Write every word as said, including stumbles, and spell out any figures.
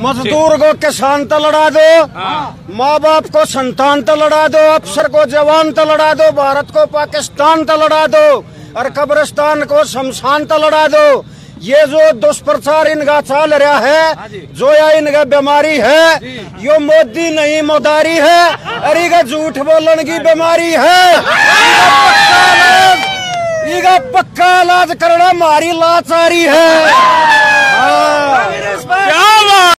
मजदूर को किसान तो लड़ा दो, माँ बाप को संतान तो लड़ा दो, अफसर को जवान तो लड़ा दो, भारत को पाकिस्तान तो लड़ा दो और कब्रिस्तान को शमशान तो लड़ा दो। ये जो दुष्प्रचार इनका चल रहा है, जो या इनका बीमारी है, यो मोदी नहीं मदारी है, अरे का झूठ बोलने की बीमारी है। इनका पक्का इलाज करना हमारी लाचारी है।